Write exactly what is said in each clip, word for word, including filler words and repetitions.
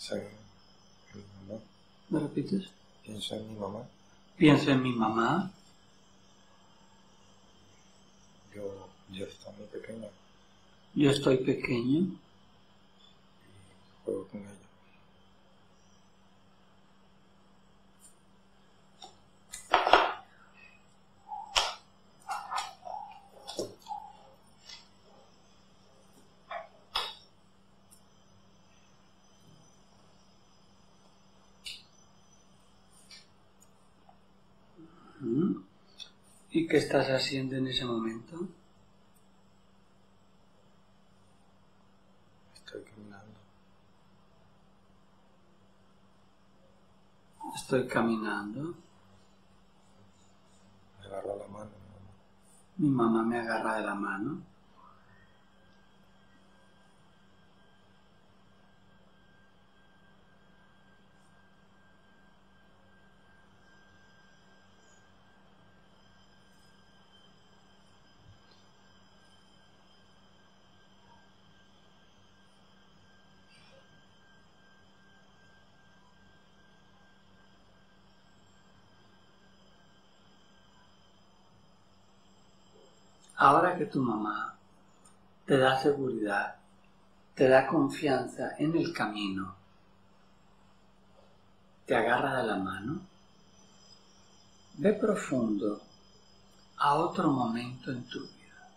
Piensa en mi mamá. ¿Me repites? Piensa en mi mamá. Piensa en mi mamá. Yo, yo estaba muy pequeña. Yo estoy pequeño. Y juego con ella. ¿Y qué estás haciendo en ese momento? Estoy caminando. Estoy caminando. Me agarra la mano. Mi mamá, mi mamá me agarra de la mano. Ahora que tu mamá te da seguridad, te da confianza en el camino, te agarra de la mano, ve profundo a otro momento en tu vida.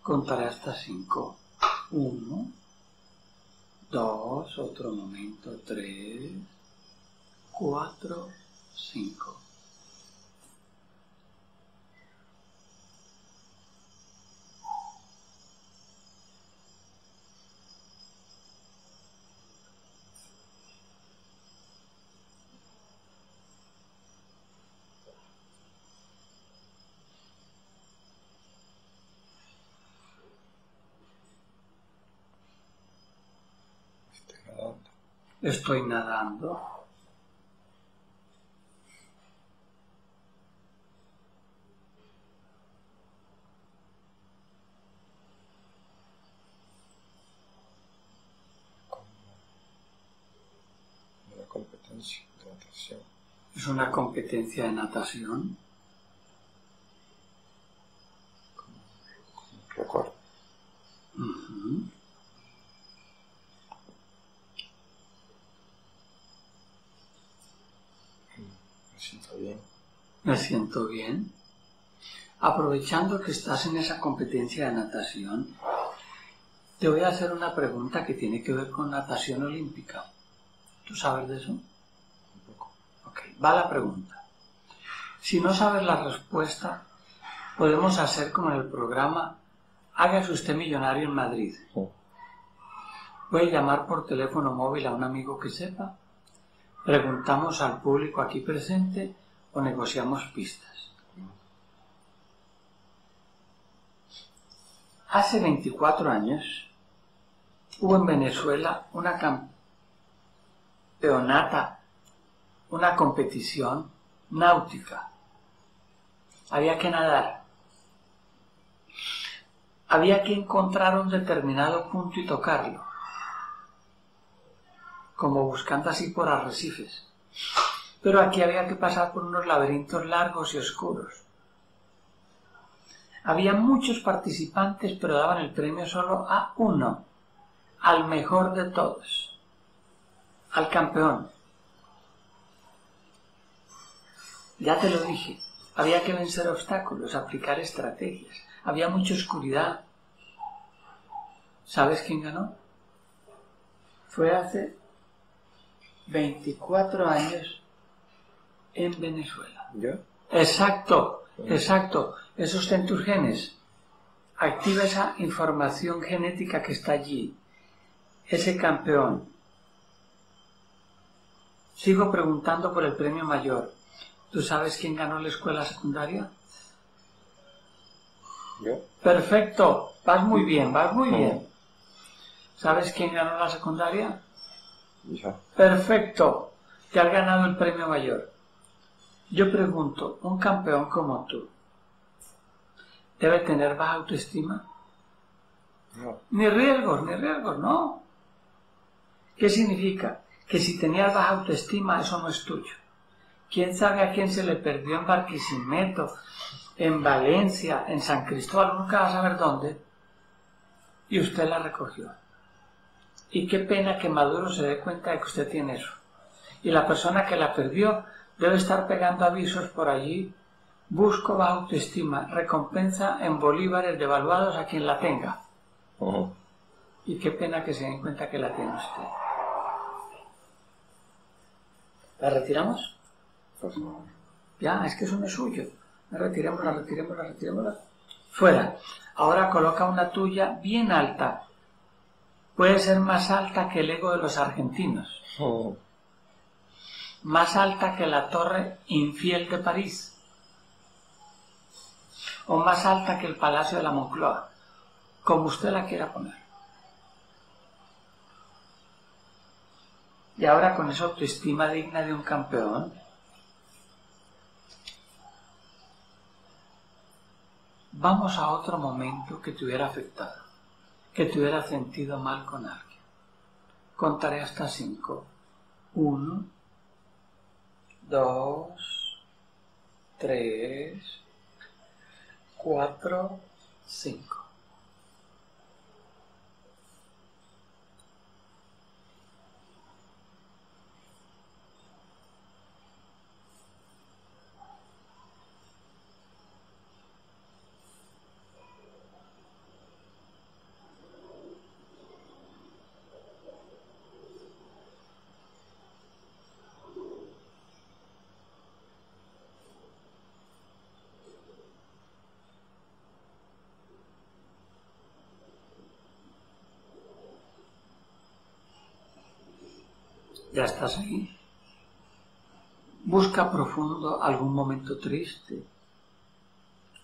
Contaré hasta cinco. Uno, dos, otro momento, tres, cuatro, cinco. Estoy nadando. Una competencia de natación. Es una competencia de natación. Recuerdo. Uh-huh. Bien. Me siento bien. Aprovechando que estás en esa competencia de natación, te voy a hacer una pregunta que tiene que ver con natación olímpica. ¿Tú sabes de eso? Un poco. Ok, va la pregunta. Si no sabes la respuesta, podemos hacer como en el programa Hágase usted millonario en Madrid. Voy a llamar por teléfono móvil a un amigo que sepa. Preguntamos al público aquí presente o negociamos pistas. Hace veinticuatro años hubo en Venezuela una campeonata, una competición náutica. Había que nadar. Había que encontrar un determinado punto y tocarlo, como buscando así por arrecifes. Pero aquí había que pasar por unos laberintos largos y oscuros. Había muchos participantes, pero daban el premio solo a uno, al mejor de todos, al campeón. Ya te lo dije, había que vencer obstáculos, aplicar estrategias. Había mucha oscuridad. ¿Sabes quién ganó? Fue hace veinticuatro años en Venezuela. ¿Yo? Exacto, exacto. Eso está en tus genes. Activa esa información genética que está allí. Ese campeón. Sigo preguntando por el premio mayor. ¿Tú sabes quién ganó la escuela secundaria? ¿Yo? Perfecto. Vas muy bien, vas muy bien. ¿Sabes quién ganó la secundaria? Ya. Perfecto, te has ganado el premio mayor. Yo pregunto, un campeón como tú, ¿debe tener baja autoestima? No. Ni riesgos, ni riesgos, no. ¿Qué significa? Que si tenías baja autoestima, eso no es tuyo. ¿Quién sabe a quién se le perdió en Barquisimeto, en Valencia, en San Cristóbal? Nunca va a saber dónde. Y usted la recogió. Y qué pena que Maduro se dé cuenta de que usted tiene eso. Y la persona que la perdió debe estar pegando avisos por allí. Busco baja autoestima, recompensa en bolívares devaluados a quien la tenga. Uh-huh. Y qué pena que se den cuenta que la tiene usted. ¿La retiramos? Pues no. Ya, es que eso no es suyo. La retiremos, la retiremos, la retiremos. Fuera. Ahora coloca una tuya bien alta. Puede ser más alta que el ego de los argentinos. Oh. Más alta que la torre infiel de París. O más alta que el Palacio de la Moncloa. Como usted la quiera poner. Y ahora con esa autoestima digna de un campeón, vamos a otro momento que te hubiera afectado, que te hubiera sentido mal con alguien. Contaré hasta cinco. Uno, dos, tres, cuatro, cinco. Ya estás ahí. Busca profundo algún momento triste,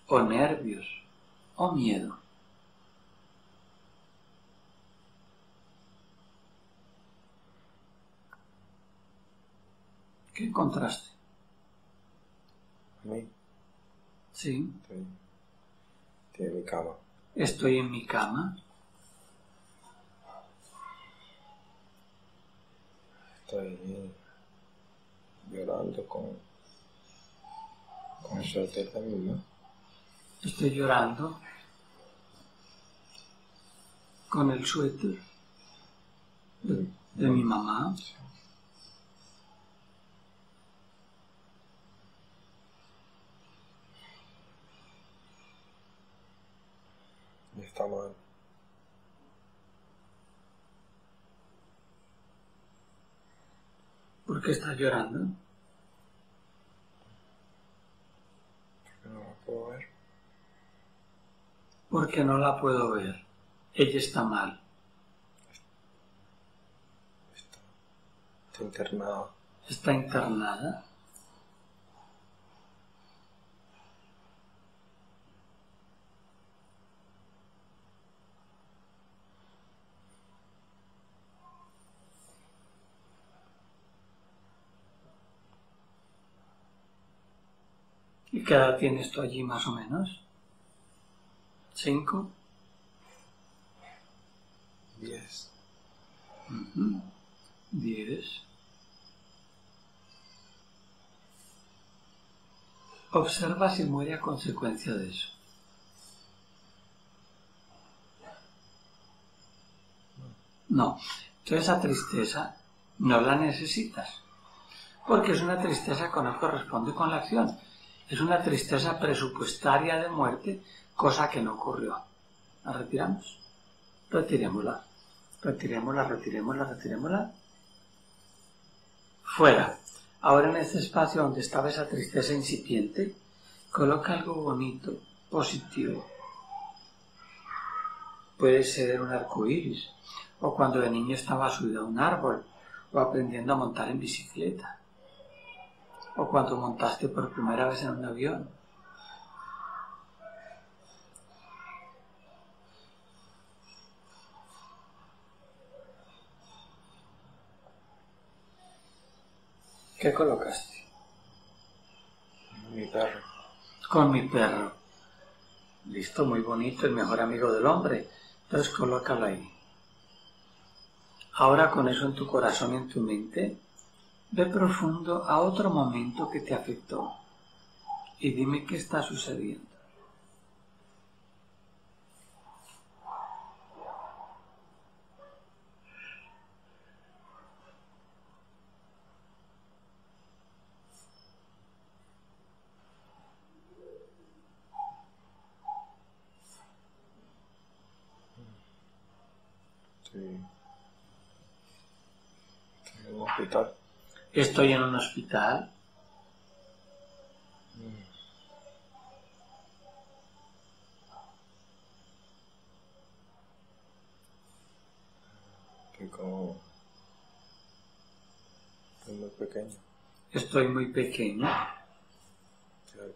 o nervios, o miedo. ¿Qué encontraste? ¿A mí? Sí. Estoy, estoy en mi cama. Estoy en mi cama. Estoy llorando con, con solteza también. Estoy llorando con el suéter de, de no. mi mamá. Sí. Está mal. ¿Por qué estás llorando? Porque no la puedo ver. Porque no la puedo ver. Ella está mal. Está, está internada. ¿Está internada? ¿Y qué edad tienes tú allí más o menos? ¿Cinco? Diez. Uh-huh. Diez. Observa si muere a consecuencia de eso. No. Entonces esa tristeza no la necesitas. Porque es una tristeza que no corresponde con la acción. Es una tristeza presupuestaria de muerte, cosa que no ocurrió. ¿La retiramos? Retirémosla. Retirémosla, retirémosla, retirémosla. Fuera. Ahora en este espacio donde estaba esa tristeza incipiente, coloca algo bonito, positivo. Puede ser un arcoíris, o cuando de niño estaba subido a un árbol, o aprendiendo a montar en bicicleta. O cuando montaste por primera vez en un avión. ¿Qué colocaste? Mi perro. Con mi perro. Listo, muy bonito, el mejor amigo del hombre. Entonces colócalo ahí. Ahora con eso en tu corazón y en tu mente, ve profundo a otro momento que te afectó y dime qué está sucediendo. Estoy en un hospital. Estoy como... Estoy muy pequeño. Estoy muy pequeño. Estoy,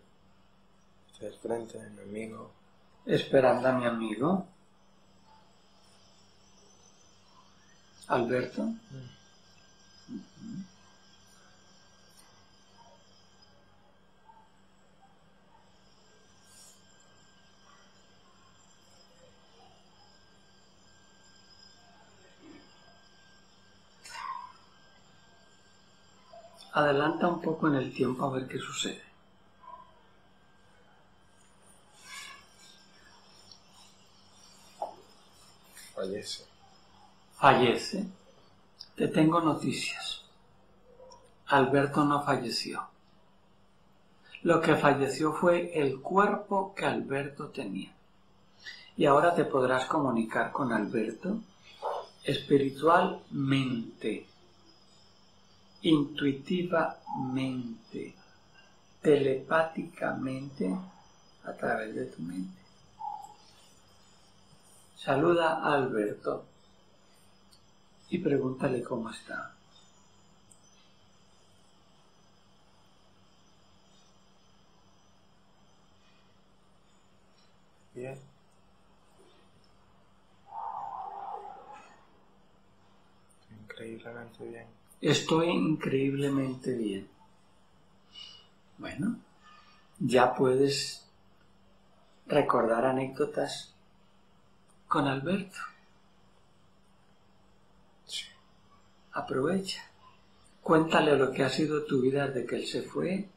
estoy al frente de mi amigo. Esperando a mi amigo. Alberto. Mm. Uh-huh. Adelanta un poco en el tiempo a ver qué sucede. Fallece. Fallece. Te tengo noticias. Alberto no falleció. Lo que falleció fue el cuerpo que Alberto tenía. Y ahora te podrás comunicar con Alberto espiritualmente, intuitivamente, telepáticamente, a través de tu mente. Saluda a Alberto y pregúntale cómo está. Bien. Increíblemente bien. Estoy increíblemente bien. Bueno, ya puedes recordar anécdotas con Alberto. Sí. Aprovecha. Cuéntale lo que ha sido tu vida desde que él se fue.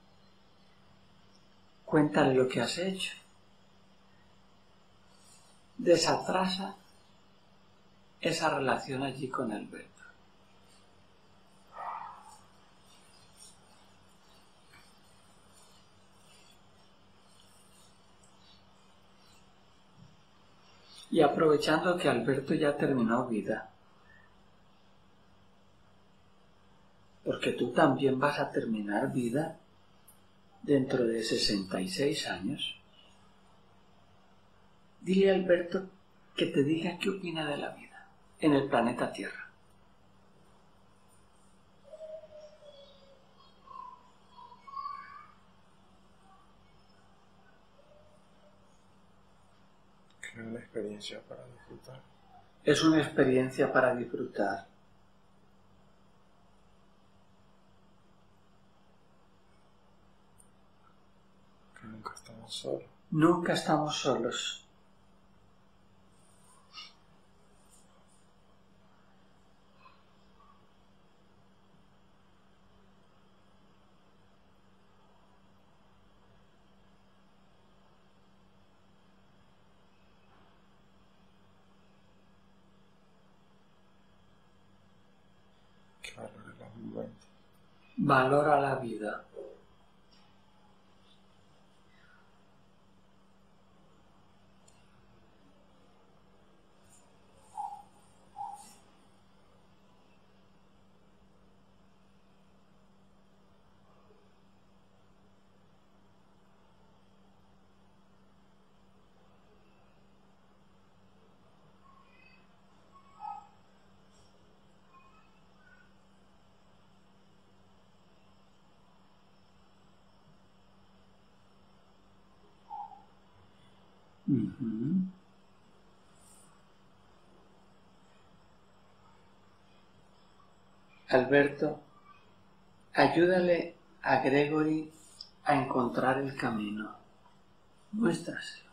Cuéntale lo que has hecho. Desatrasa esa relación allí con Alberto. Y aprovechando que Alberto ya terminó vida, porque tú también vas a terminar vida dentro de sesenta y seis años, dile a Alberto que te diga qué opina de la vida en el planeta Tierra. Es una experiencia para disfrutar. Es una experiencia para disfrutar. Que nunca estamos solos. Nunca estamos solos. Valora la vida. Uh-huh. Alberto, ayúdale a Gregory a encontrar el camino. Muéstraselo.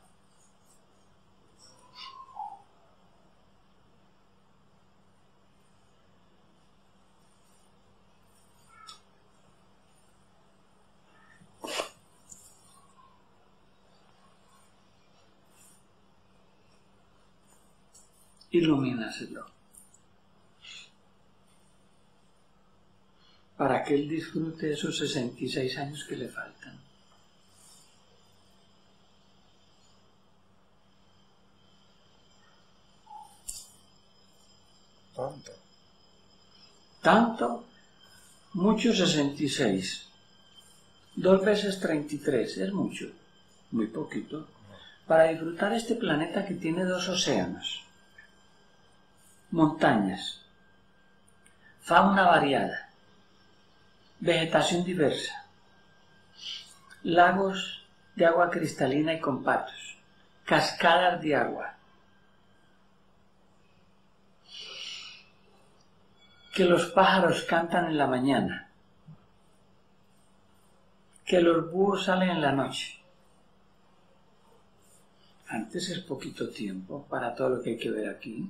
ilumínaselo, para que él disfrute esos sesenta y seis años que le faltan. Tanto. Tanto, mucho sesenta y seis. Dos veces treinta y tres, es mucho, muy poquito, para disfrutar este planeta que tiene dos océanos, montañas, fauna variada, vegetación diversa, lagos de agua cristalina y con patos, cascadas de agua. Que los pájaros cantan en la mañana, que los búhos salen en la noche. Antes es poquito tiempo para todo lo que hay que ver aquí.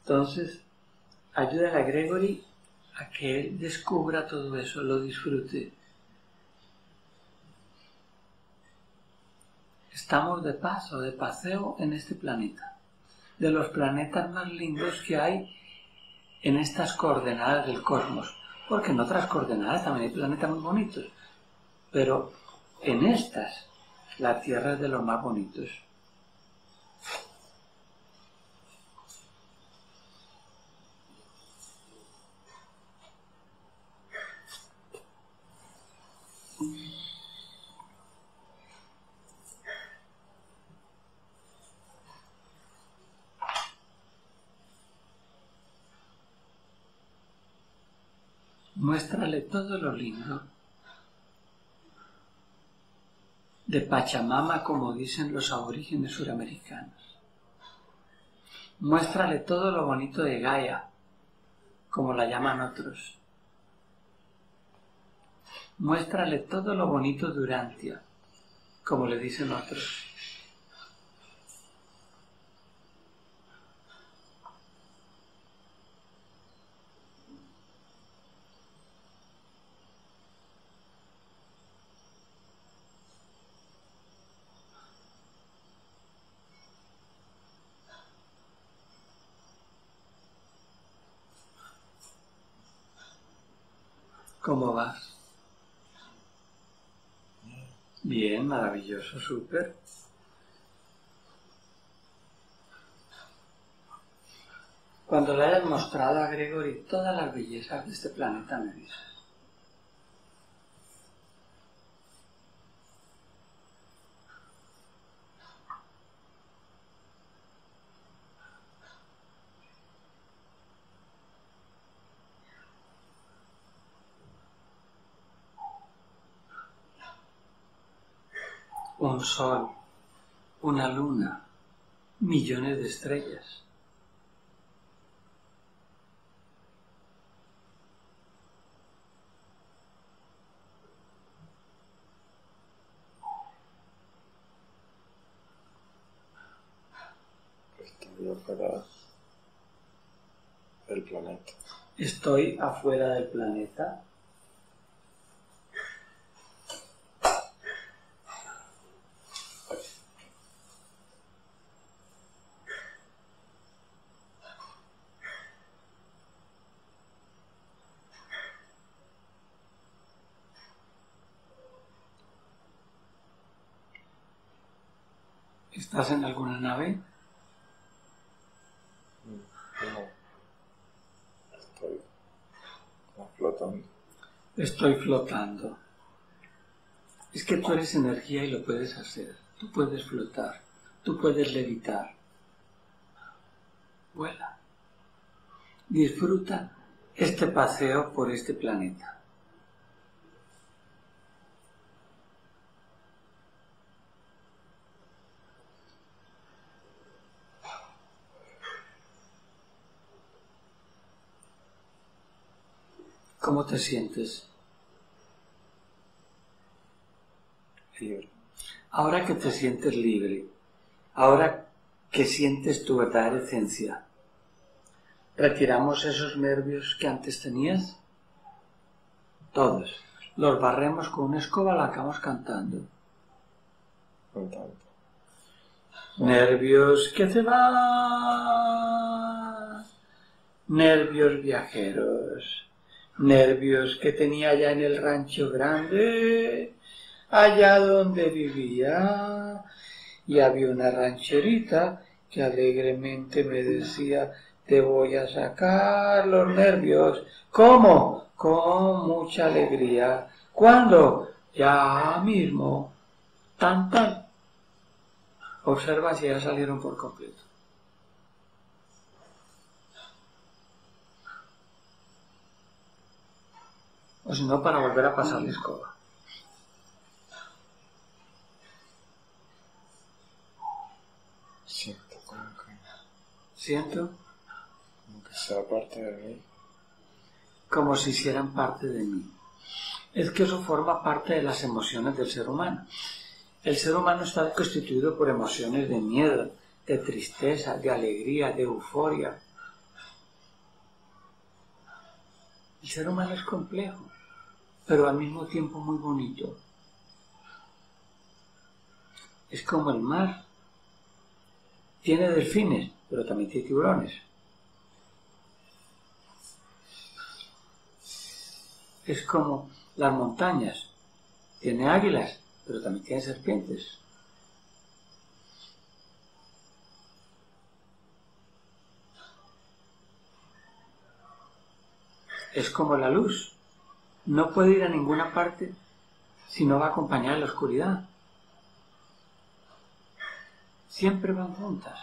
Entonces, ayuda a Gregory a que él descubra todo eso, lo disfrute. Estamos de paso, de paseo en este planeta, de los planetas más lindos que hay en estas coordenadas del cosmos, porque en otras coordenadas también hay planetas muy bonitos, pero en estas, la Tierra es de los más bonitos. Muéstrale todo lo lindo de Pachamama, como dicen los aborígenes suramericanos. Muéstrale todo lo bonito de Gaia, como la llaman otros. Muéstrale todo lo bonito de Urantia, como le dicen otros. ¿Cómo vas? Bien, maravilloso, súper. Cuando le hayas mostrado a Gregory todas las bellezas de este planeta, me dices. Un sol, una luna, millones de estrellas. Estoy afuera del planeta. Estoy afuera del planeta. ¿Estás en alguna nave? No, estoy flotando. Estoy flotando. Es que tú eres energía y lo puedes hacer. Tú puedes flotar, tú puedes levitar. Vuela. Disfruta este paseo por este planeta. ¿Cómo te sientes? libre. Ahora que te sientes libre, ahora que sientes tu verdadera esencia, retiramos esos nervios que antes tenías, todos, los barremos con una escoba, la acabamos cantando. Nervios que te van, nervios viajeros, nervios que tenía allá en el rancho grande, allá donde vivía, y había una rancherita que alegremente me decía, te voy a sacar los nervios. ¿Cómo? Con mucha alegría. ¿Cuándo? Ya mismo. Tan, tan. Observa si ya salieron por completo. O si no, para volver a pasar la escoba. Siento como que... Siento... Como que sea parte de mí. Como si hicieran parte de mí. Es que eso forma parte de las emociones del ser humano. El ser humano está constituido por emociones de miedo, de tristeza, de alegría, de euforia. El ser humano es complejo, pero al mismo tiempo muy bonito. Es como el mar. Tiene delfines, pero también tiene tiburones. Es como las montañas. Tiene águilas, pero también tiene serpientes. Es como la luz. No puede ir a ninguna parte si no va a acompañar a la oscuridad. Siempre van juntas.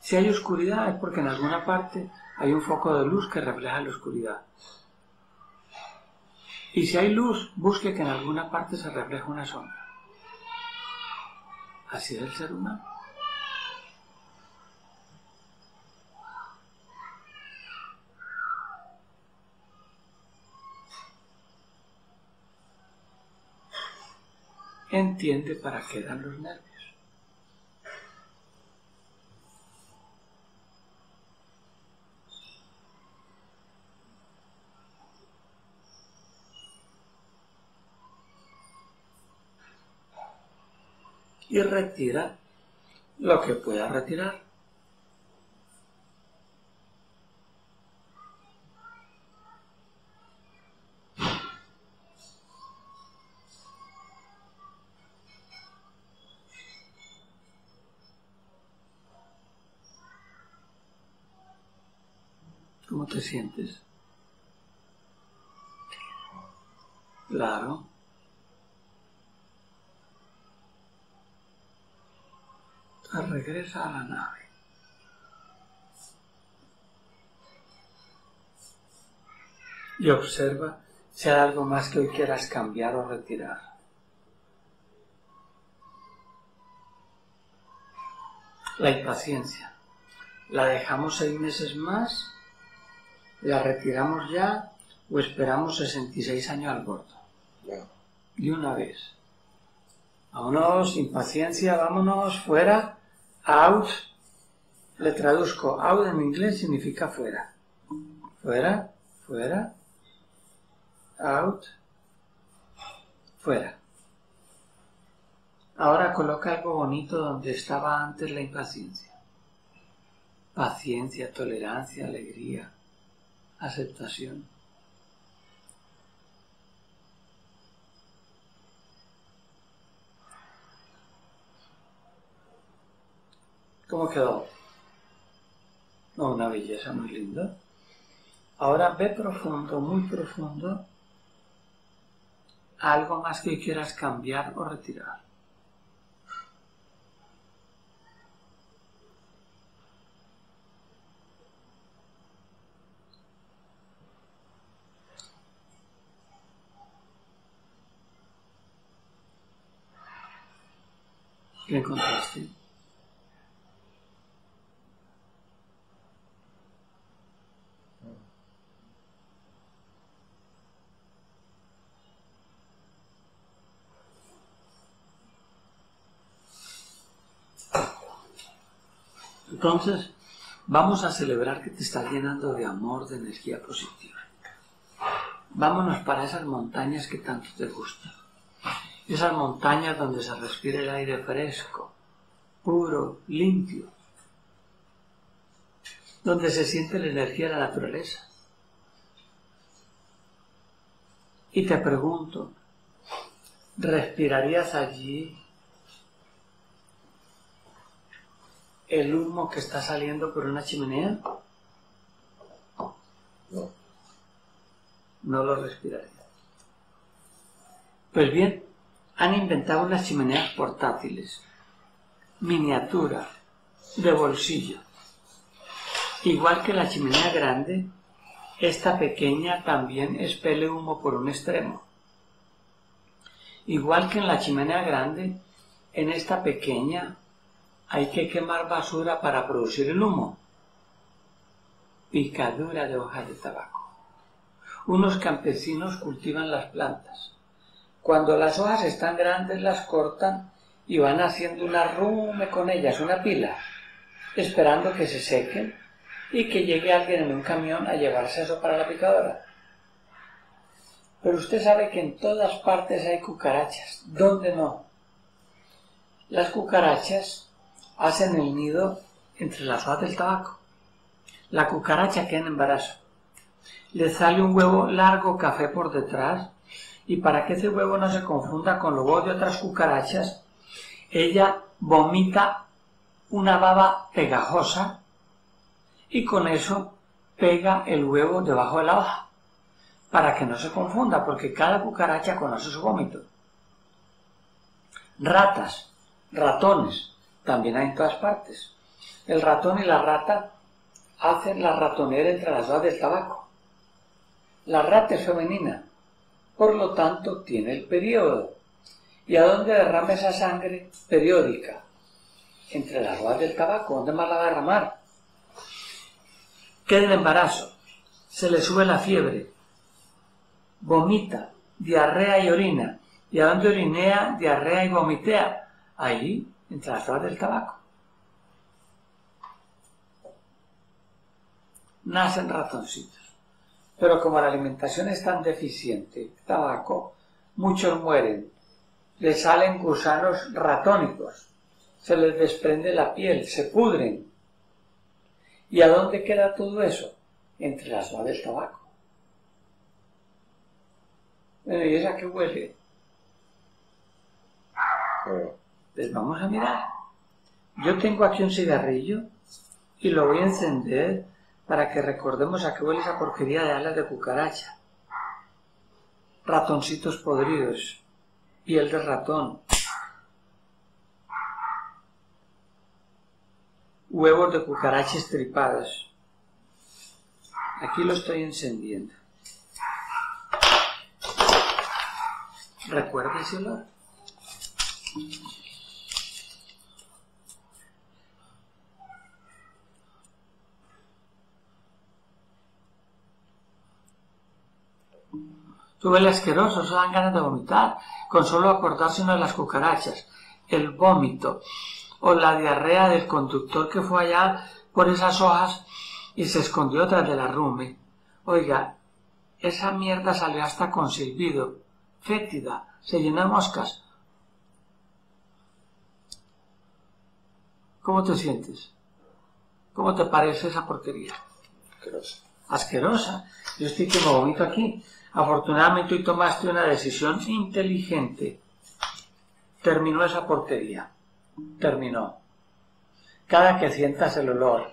Si hay oscuridad es porque en alguna parte hay un foco de luz que refleja la oscuridad. Y si hay luz, busque que en alguna parte se refleje una sombra. Así es el ser humano. Entiende para qué dan los nervios. Y retira lo que pueda retirar. ¿Cómo te sientes? Claro. Regresa a la nave. Y observa si hay algo más que hoy quieras cambiar o retirar. La impaciencia. ¿La dejamos seis meses más? ¿La retiramos ya? ¿O esperamos sesenta y seis años al bordo? Ya. Y una vez. Vámonos, impaciencia, vámonos, fuera. Out, le traduzco, out en inglés significa fuera, fuera, fuera, out, fuera. Ahora coloca algo bonito donde estaba antes la impaciencia. Paciencia, tolerancia, alegría, aceptación. ¿Cómo quedó? No, una belleza muy linda. Ahora ve profundo, muy profundo, algo más que quieras cambiar o retirar. ¿Qué encontraste? Entonces, vamos a celebrar que te estás llenando de amor, de energía positiva. Vámonos para esas montañas que tanto te gustan. Esas montañas donde se respira el aire fresco, puro, limpio. Donde se siente la energía de la naturaleza. Y te pregunto, ¿respirarías allí el humo que está saliendo por una chimenea? No. No lo respirarías. Pues bien, han inventado unas chimeneas portátiles, miniatura, de bolsillo. Igual que la chimenea grande, esta pequeña también expele humo por un extremo. Igual que en la chimenea grande, en esta pequeña hay que quemar basura para producir el humo. Picadura de hojas de tabaco. Unos campesinos cultivan las plantas. Cuando las hojas están grandes las cortan y van haciendo un arrume con ellas, una pila, esperando que se sequen y que llegue alguien en un camión a llevarse eso para la picadora. Pero usted sabe que en todas partes hay cucarachas. ¿Dónde no? Las cucarachas hacen el nido entre las hojas del tabaco. La cucaracha queda en embarazo. Le sale un huevo largo café por detrás y para que ese huevo no se confunda con los huevos de otras cucarachas, ella vomita una baba pegajosa y con eso pega el huevo debajo de la hoja para que no se confunda, porque cada cucaracha conoce su vómito. Ratas, ratones, también hay en todas partes. El ratón y la rata hacen la ratonera entre las hojas del tabaco. La rata es femenina, por lo tanto tiene el periodo. ¿Y a dónde derrama esa sangre periódica? Entre las hojas del tabaco. ¿Dónde más la va a derramar? Queda el embarazo, se le sube la fiebre, vomita, diarrea y orina. ¿Y a dónde orinea, diarrea y vomitea? Ahí, entre las hojas del tabaco. Nacen ratoncitos. Pero como la alimentación es tan deficiente, tabaco, muchos mueren. Les salen gusanos ratónicos. Se les desprende la piel, se pudren. ¿Y a dónde queda todo eso? Entre las hojas del tabaco. Bueno, ¿y esa qué huele? Pues vamos a mirar. Yo tengo aquí un cigarrillo y lo voy a encender para que recordemos a qué huele esa porquería de alas de cucaracha. Ratoncitos podridos. Piel de ratón. Huevos de cucaracha estripados. Aquí lo estoy encendiendo. ¿Recuerda ese olor? Tú ves asqueroso, se dan ganas de vomitar, con solo acordarse una de las cucarachas, el vómito o la diarrea del conductor que fue allá por esas hojas y se escondió tras del arrume. Oiga, esa mierda salió hasta con silbido, fétida, se llenó de moscas. ¿Cómo te sientes? ¿Cómo te parece esa porquería? Asquerosa. Asquerosa. Yo estoy que me vomito aquí. Afortunadamente hoy tomaste una decisión inteligente. Terminó esa porquería. Terminó. Cada que sientas el olor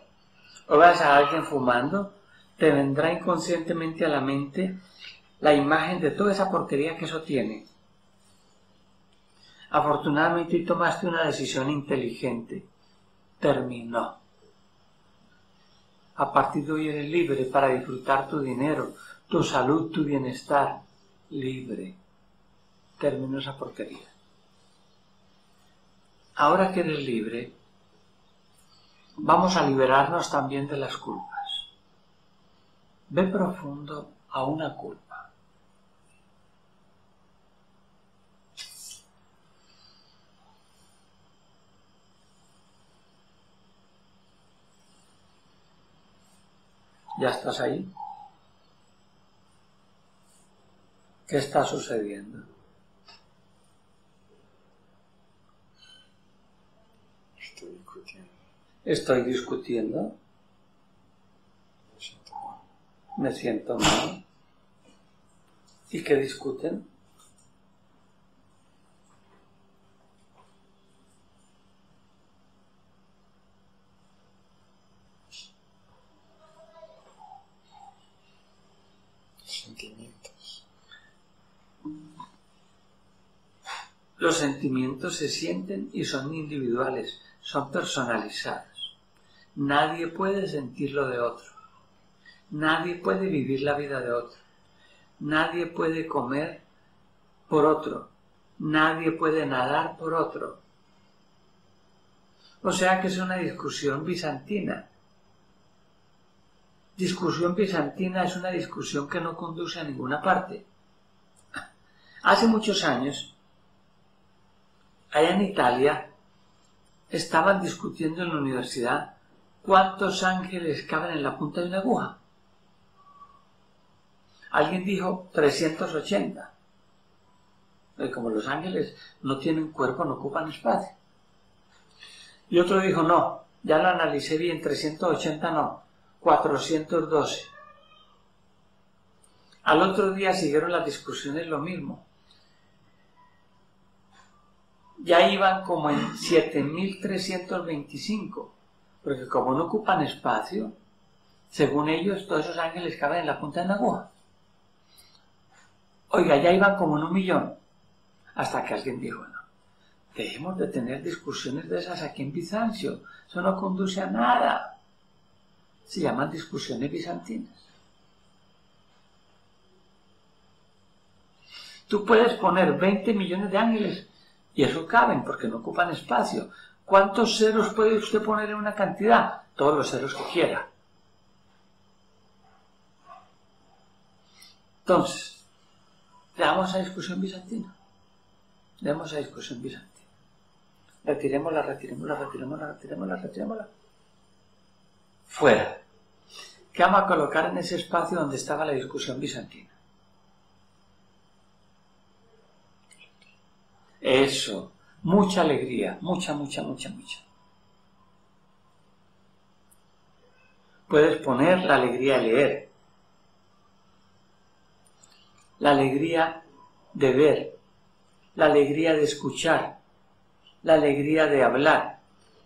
o veas a alguien fumando, te vendrá inconscientemente a la mente la imagen de toda esa porquería que eso tiene. Afortunadamente hoy tomaste una decisión inteligente. Terminó. A partir de hoy eres libre para disfrutar tu dinero, tu salud, tu bienestar. Libre. Terminó esa porquería. Ahora que eres libre, vamos a liberarnos también de las culpas. Ve profundo a una culpa. ¿Ya estás ahí? ¿Qué está sucediendo? Estoy discutiendo. ¿Estoy discutiendo? Me siento mal. Me siento mal. ¿Y qué discuten? Los sentimientos se sienten y son individuales, son personalizados. Nadie puede sentir lo de otro. Nadie puede vivir la vida de otro. Nadie puede comer por otro. Nadie puede nadar por otro. O sea que es una discusión bizantina. Discusión bizantina es una discusión que no conduce a ninguna parte. Hace muchos años, allá en Italia, estaban discutiendo en la universidad cuántos ángeles caben en la punta de una aguja. Alguien dijo trescientos ochenta. Y como los ángeles no tienen cuerpo, no ocupan espacio. Y otro dijo, no, ya lo analicé bien, trescientos ochenta no, cuatrocientos doce. Al otro día siguieron las discusiones lo mismo. Ya iban como en siete mil trescientos veinticinco, porque como no ocupan espacio, según ellos, todos esos ángeles caben en la punta de la aguja. Oiga, ya iban como en un millón, hasta que alguien dijo, no, dejemos de tener discusiones de esas aquí en Bizancio, eso no conduce a nada. Se llaman discusiones bizantinas. Tú puedes poner veinte millones de ángeles, y eso caben, porque no ocupan espacio. ¿Cuántos ceros puede usted poner en una cantidad? Todos los ceros que quiera. Entonces, le damos a discusión bizantina. Le damos a discusión bizantina. Retirémosla, retirémosla, retirémosla, retirémosla, retirémosla. Fuera. ¿Qué vamos a colocar en ese espacio donde estaba la discusión bizantina? Eso, mucha alegría, mucha, mucha, mucha, mucha. Puedes poner la alegría de leer, la alegría de ver, la alegría de escuchar, la alegría de hablar,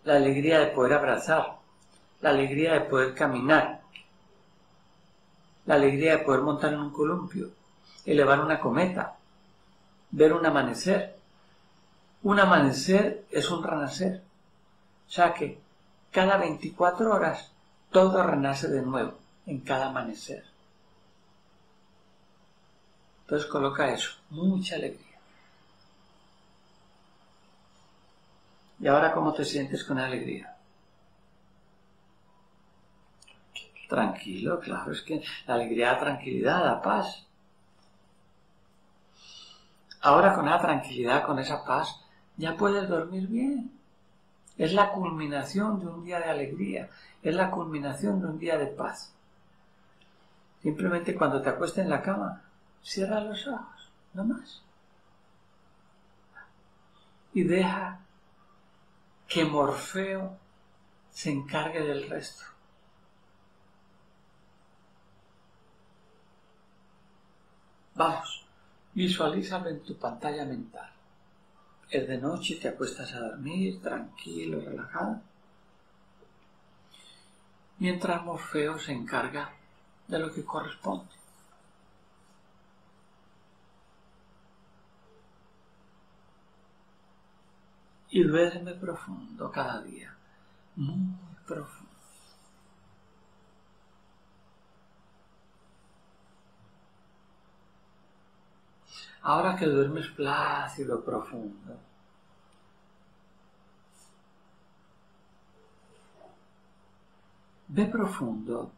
la alegría de poder abrazar, la alegría de poder caminar, la alegría de poder montar en un columpio, elevar una cometa, ver un amanecer. Un amanecer es un renacer, o sea que cada veinticuatro horas todo renace de nuevo, en cada amanecer. Entonces coloca eso, mucha alegría. ¿Y ahora cómo te sientes con alegría? Tranquilo, claro, es que la alegría da tranquilidad, da paz. Ahora con esa tranquilidad, con esa paz, ya puedes dormir bien. Es la culminación de un día de alegría, es la culminación de un día de paz. Simplemente cuando te acuestes en la cama, cierra los ojos, no más. Y deja que Morfeo se encargue del resto. Vamos, visualízalo en tu pantalla mental. Es de noche, te acuestas a dormir, tranquilo, relajado. Mientras Morfeo se encarga de lo que corresponde. Y duerme profundo cada día, muy profundo. Ahora que duermes plácido, profundo, ve profundo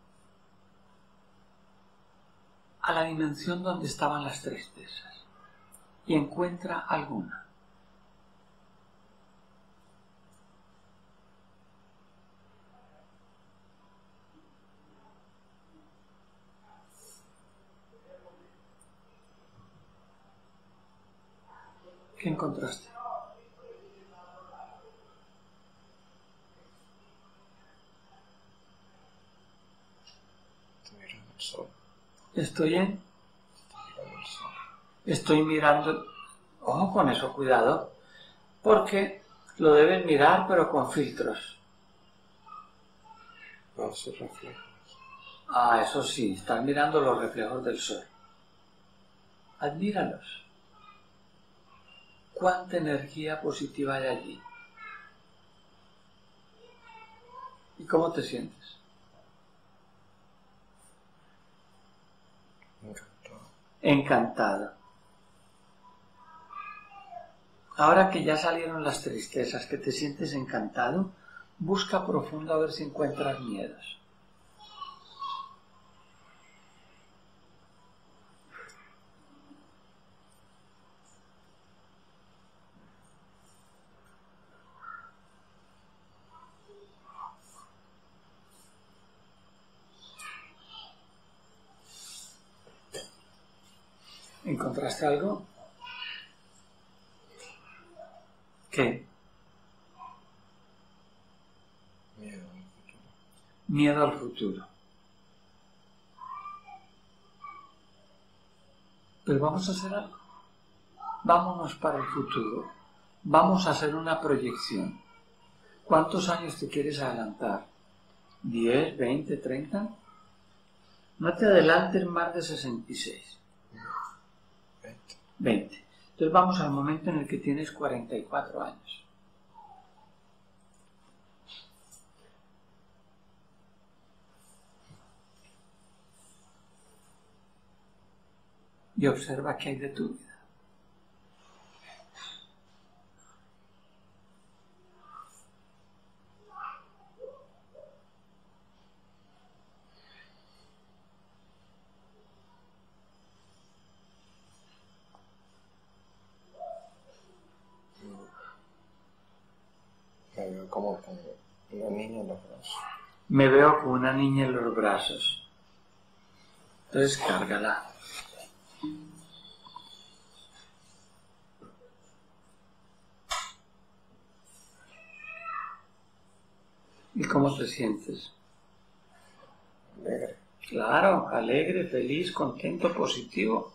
a la dimensión donde estaban las tristezas y encuentra alguna. que encontraste. Estoy mirando el sol. Estoy en... Estoy mirando... Ojo con eso, cuidado, porque lo deben mirar, pero con filtros. No, sus reflejos. Ah, eso sí, están mirando los reflejos del sol. Admíralos. ¿Cuánta energía positiva hay allí? ¿Y cómo te sientes? Encantado. Encantado. Ahora que ya salieron las tristezas, que te sientes encantado, busca profundo a ver si encuentras miedos. ¿Encontraste algo? ¿Qué? Miedo al futuro. Miedo al futuro. Pero vamos a hacer algo. Vámonos para el futuro. Vamos a hacer una proyección. ¿Cuántos años te quieres adelantar? ¿diez, veinte, treinta? No te adelantes más de sesenta y seis. veinte. Entonces vamos al momento en el que tienes cuarenta y cuatro años. Y observa qué hay de tu vida. Como una niña en los brazos. Me veo como una niña en los brazos. Entonces cárgala. ¿Y cómo te sientes? Alegre. Claro, alegre, feliz, contento, positivo.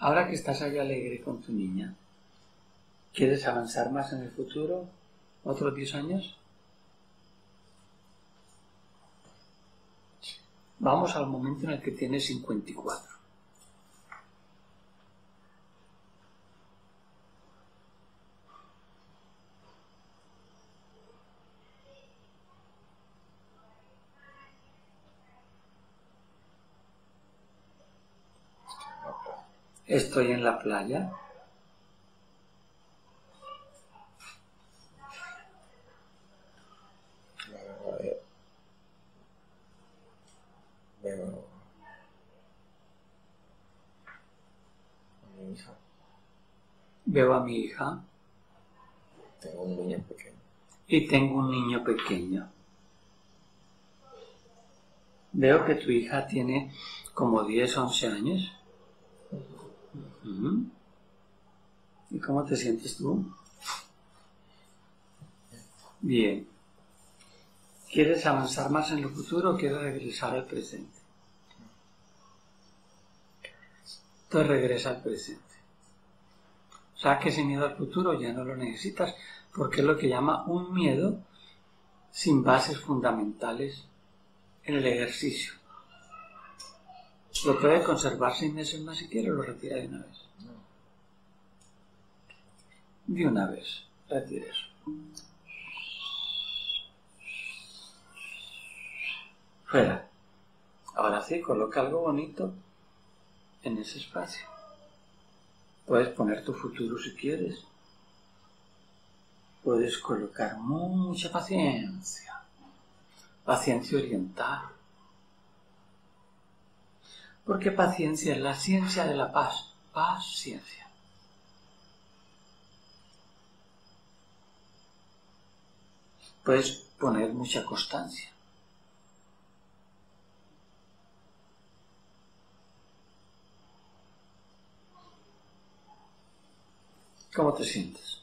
Ahora que estás ahí alegre con tu niña, ¿quieres avanzar más en el futuro? ¿Otros diez años? Vamos al momento en el que tienes cincuenta y cuatro. Estoy en la playa. Veo a mi hija. Veo a mi hija. Tengo un niño pequeño. Y tengo un niño pequeño. Veo que tu hija tiene como diez, once años. ¿Y cómo te sientes tú? Bien. ¿Quieres avanzar más en el futuro o quieres regresar al presente? Entonces regresa al presente. O sea que ese miedo al futuro ya no lo necesitas, porque es lo que llama un miedo sin bases fundamentales en el ejercicio. Lo puede conservar seis meses más si quiere, lo retira de una vez. De una vez, retira eso. Fuera. Ahora sí, coloca algo bonito en ese espacio. Puedes poner tu futuro si quieres. Puedes colocar mucha paciencia. Paciencia oriental. Porque paciencia es la ciencia de la paz. Paciencia. Puedes poner mucha constancia. ¿Cómo te sientes?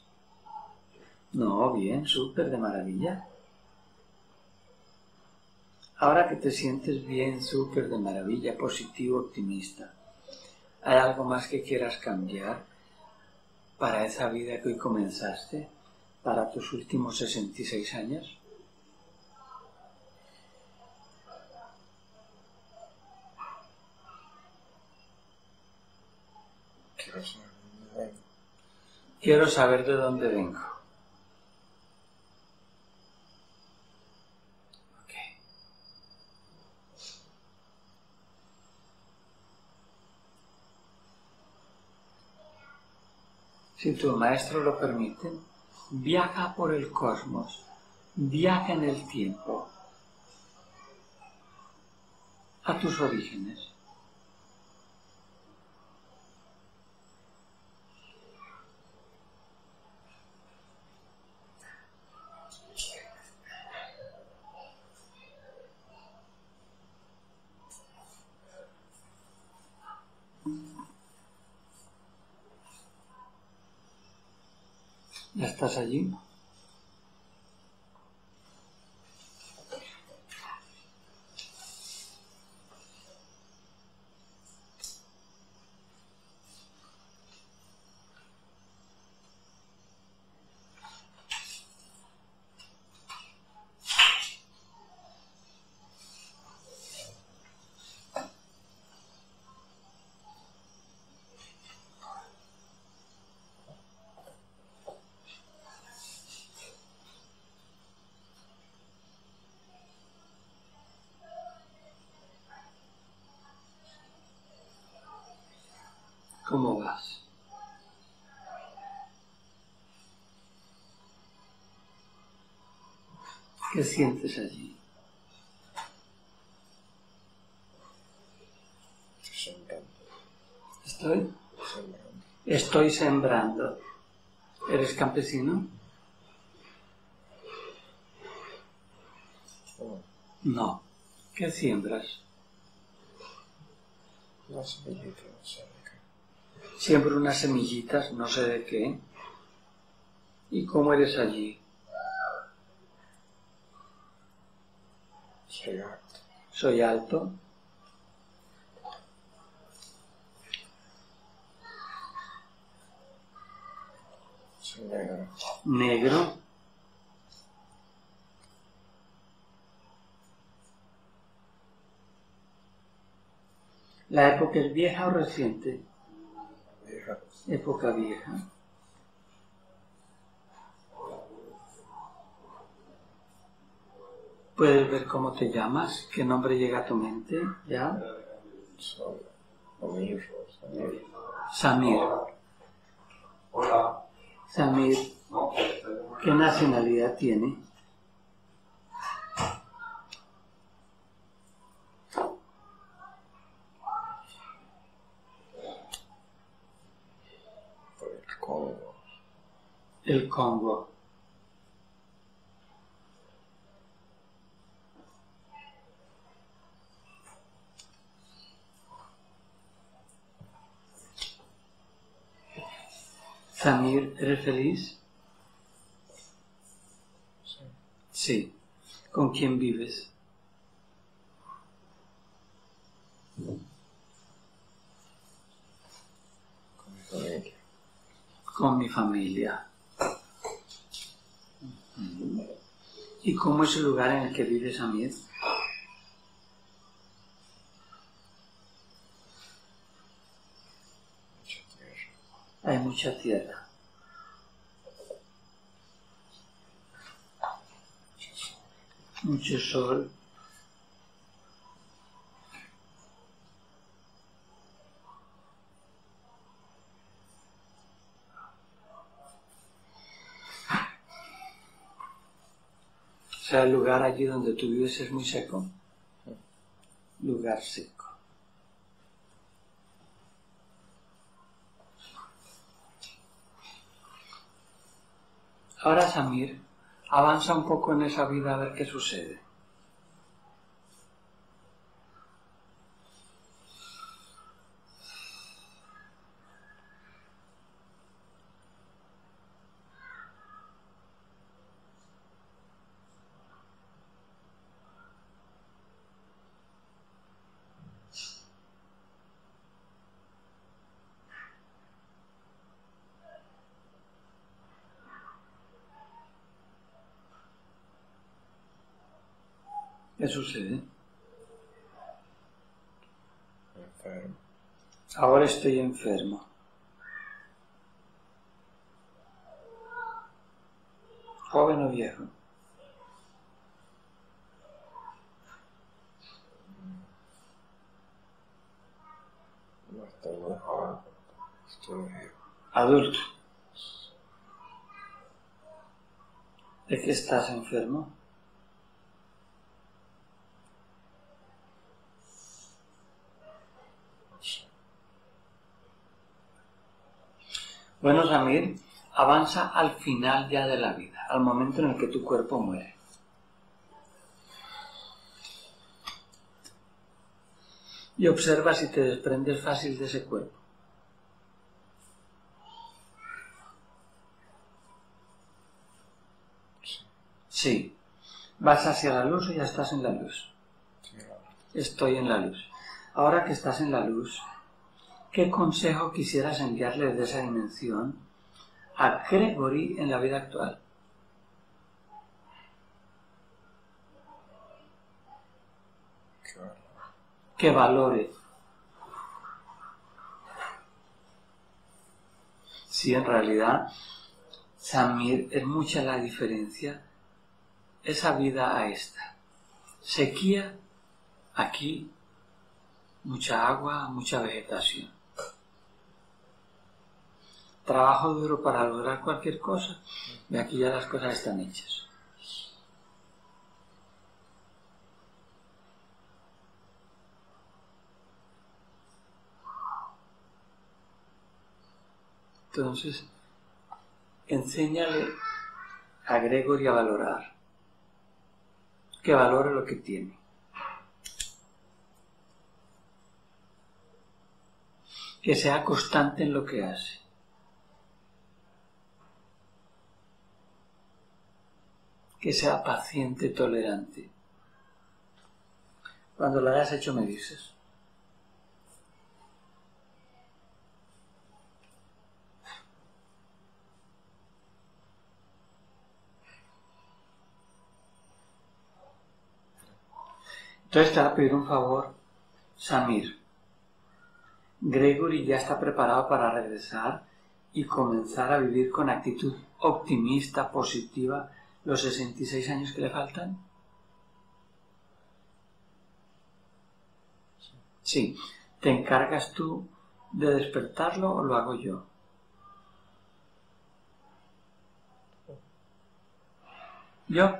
No, bien, súper, de maravilla. Ahora que te sientes bien, súper, de maravilla, positivo, optimista, ¿hay algo más que quieras cambiar para esa vida que hoy comenzaste, para tus últimos sesenta y seis años? Quiero saber de dónde vengo. Quiero saber de dónde vengo. Si tu maestro lo permite, viaja por el cosmos, viaja en el tiempo, a tus orígenes. ¿Ya estás allí? ¿Cómo vas? ¿Qué sientes allí? Sembrando. ¿Estoy? Sembrando. Estoy sembrando. ¿Eres campesino? Oh. No. ¿Qué siembras? No sé, yo no sé. Siembro unas semillitas, no sé de qué. ¿Y cómo eres allí? Soy alto. Soy alto. Soy negro. Negro. ¿La época es vieja o reciente? Época vieja. ¿Puedes ver cómo te llamas? ¿Qué nombre llega a tu mente? ¿Ya? Samir. Samir. Hola. Samir, ¿qué nacionalidad tiene? El Congo. Samir, ¿eres feliz? Sí. Sí. ¿Con quién vives? Con mi familia. Con mi familia. ¿Y cómo es el lugar en el que vive Samir? Hay mucha tierra. Mucho sol. O sea, el lugar allí donde tú vives es muy seco. Lugar seco. Ahora, Samir, avanza un poco en esa vida a ver qué sucede. ¿Qué sucede? Enfermo. Ahora estoy enfermo. Joven o viejo. No estoy muy joven, estoy viejo. Adulto. ¿De qué estás enfermo? Bueno, Samir, avanza al final ya de la vida, al momento en el que tu cuerpo muere. Y observa si te desprendes fácil de ese cuerpo. Sí. Vas hacia la luz o ya estás en la luz. Estoy en la luz. Ahora que estás en la luz, ¿qué consejo quisieras enviarle de esa dimensión a Gregory en la vida actual? Que valore. Sí, en realidad, Samir, es mucha la diferencia. Esa vida a esta. Sequía, aquí, mucha agua, mucha vegetación. Trabajo duro para lograr cualquier cosa, y aquí ya las cosas están hechas. Entonces, enséñale a Gregory a valorar. Que valore lo que tiene. Que sea constante en lo que hace. Que sea paciente, tolerante. Cuando lo hayas hecho me dices. Entonces te va a pedir un favor, Samir. Gregory ya está preparado para regresar y comenzar a vivir con actitud optimista, positiva, los sesenta y seis años que le faltan. Sí. ¿Te encargas tú de despertarlo o lo hago yo? ¿Yo?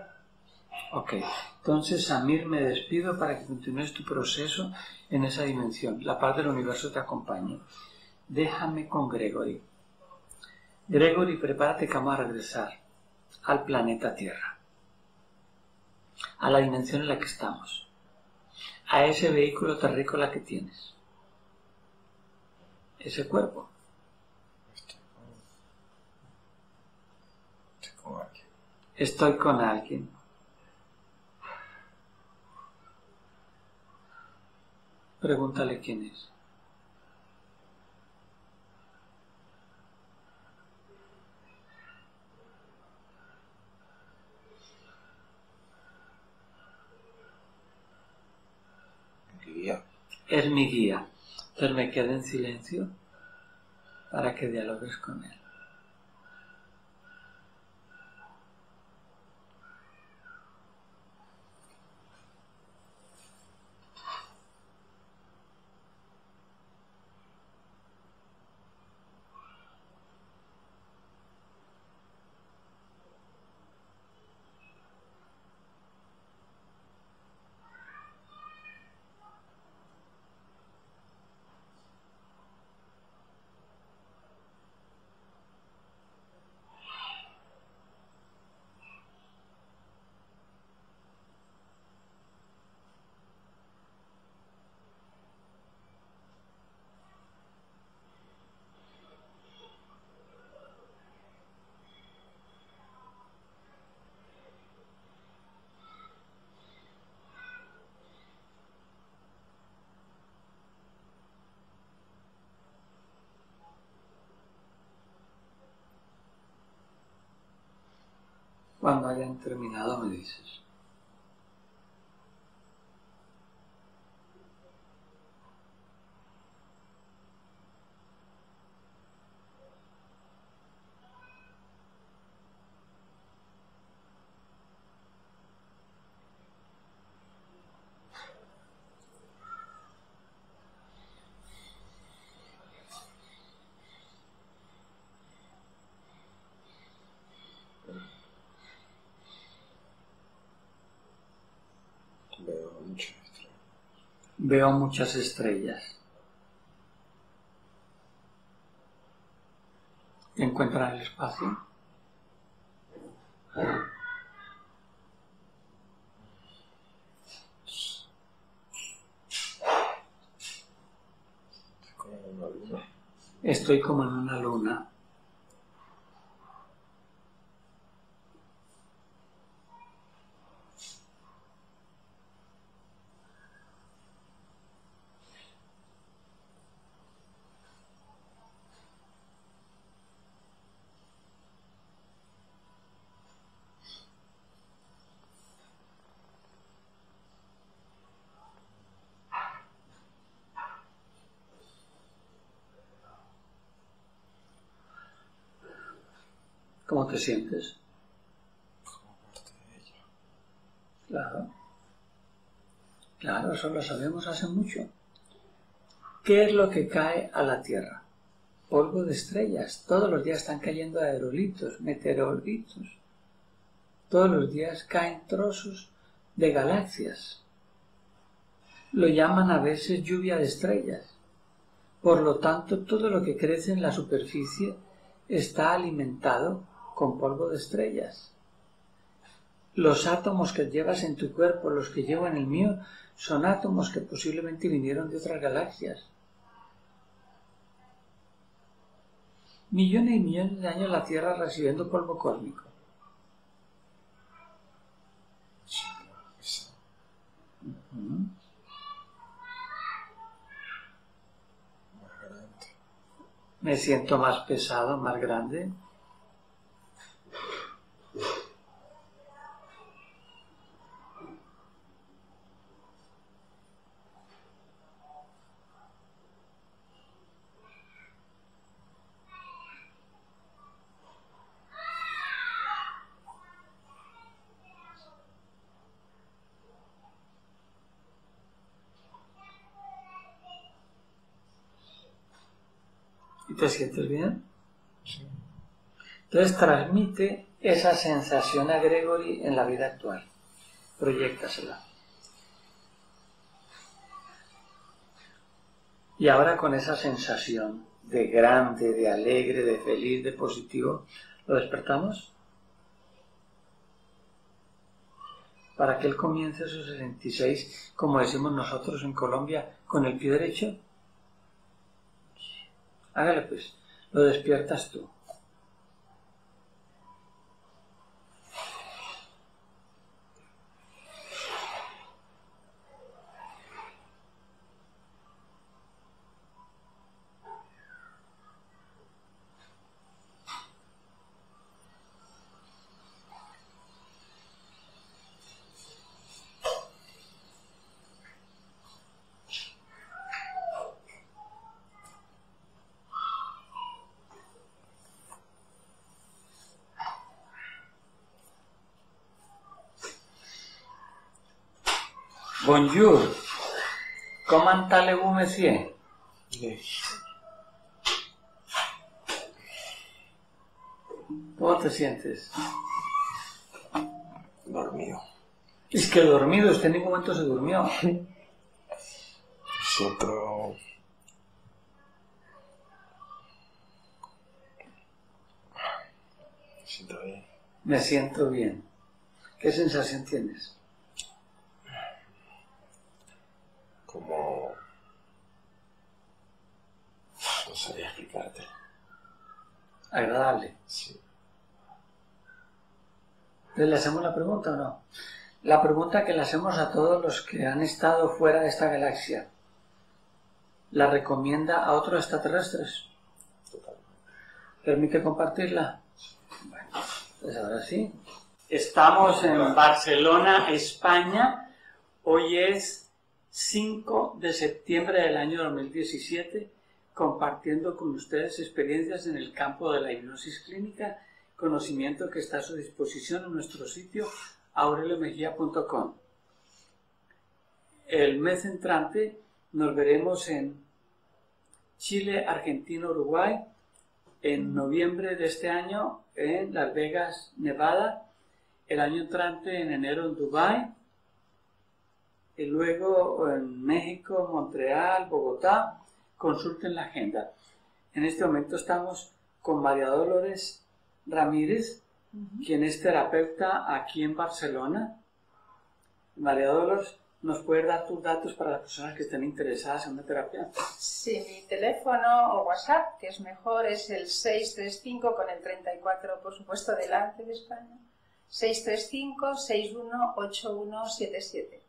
Ok, entonces Samir, me despido para que continúes tu proceso en esa dimensión. La paz del universo te acompaña. Déjame con Gregory. Gregory, prepárate que vamos a regresar al planeta Tierra, a la dimensión en la que estamos, a ese vehículo terrícola que tienes, ese cuerpo. Estoy con alguien. Estoy con alguien. Pregúntale quién es. Guía. Es mi guía. Entonces me quedé en silencio para que dialogues con él. Cuando hayan terminado me dices. veo muchas estrellas. Encuentran el espacio. Estoy como en una luna. ¿Cómo te sientes? Como parte de ella. Claro. Claro, eso lo sabemos hace mucho. ¿Qué es lo que cae a la Tierra? Polvo de estrellas. Todos los días están cayendo aerolitos, meteoritos. Todos los días caen trozos de galaxias. Lo llaman a veces lluvia de estrellas. Por lo tanto, todo lo que crece en la superficie está alimentado con polvo de estrellas. Los átomos que llevas en tu cuerpo, los que llevo en el mío, son átomos que posiblemente vinieron de otras galaxias. Millones y millones de años la Tierra recibiendo polvo cósmico. Uh-huh. Me siento más pesado, más grande. ¿Y te sientes bien? Sí. Entonces transmite esa sensación a Gregory en la vida actual. Proyéctasela. Y ahora con esa sensación de grande, de alegre, de feliz, de positivo, ¿lo despertamos? Para que él comience sus sesenta y seis, como decimos nosotros en Colombia, con el pie derecho. Hágale pues, lo despiertas tú. Bonjour, ¿cómo allez-vous, monsieur? ¿Cómo te sientes? Dormido. Es que dormido, usted en ningún momento se durmió. Es otro... Me siento bien. Me siento bien. ¿Qué sensación tienes? Como... no sabía explicarte. Agradable. Sí. ¿Le hacemos la pregunta o no? La pregunta que le hacemos a todos los que han estado fuera de esta galaxia. ¿La recomienda a otros extraterrestres? Totalmente. ¿Permite compartirla? Bueno, pues ahora sí. Estamos en Barcelona, España. Hoy es cinco de septiembre del año dos mil diecisiete, compartiendo con ustedes experiencias en el campo de la hipnosis clínica, conocimiento que está a su disposición en nuestro sitio aurelomejia punto com. El mes entrante nos veremos en Chile, Argentina, Uruguay, en noviembre de este año en Las Vegas, Nevada, el año entrante en enero en Dubái, y luego en México, Montreal, Bogotá, consulten la agenda. En este momento estamos con María Dolores Ramírez, uh-huh, quien es terapeuta aquí en Barcelona. María Dolores, ¿nos puedes dar tus datos para las personas que estén interesadas en una terapia? Sí, mi teléfono o WhatsApp, que es mejor, es el seis tres cinco con el treinta y cuatro, por supuesto, delante de España. seis tres cinco, seis uno ocho uno siete siete.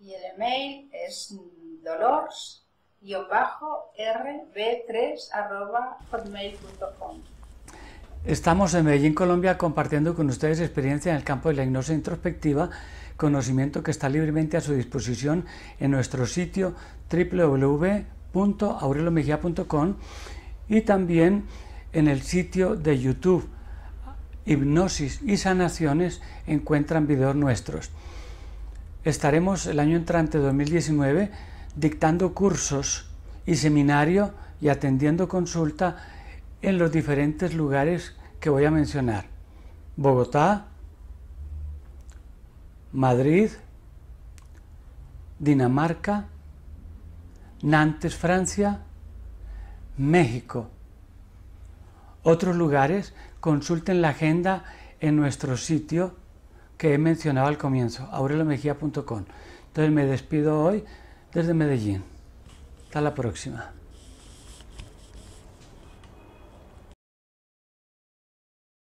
Y el email es dolors guión r b tres arroba hotmail punto com. Estamos en Medellín, Colombia, compartiendo con ustedes experiencia en el campo de la hipnosis introspectiva, conocimiento que está libremente a su disposición en nuestro sitio w w w punto aurelomejia punto com y también en el sitio de YouTube Hipnosis y Sanaciones encuentran videos nuestros. Estaremos el año entrante dos mil diecinueve dictando cursos y seminario y atendiendo consulta en los diferentes lugares que voy a mencionar: Bogotá, Madrid, Dinamarca, Nantes, Francia, México. Otros lugares, consulten la agenda en nuestro sitio que he mencionado al comienzo, aurelomejia punto com. Entonces me despido hoy desde Medellín. Hasta la próxima.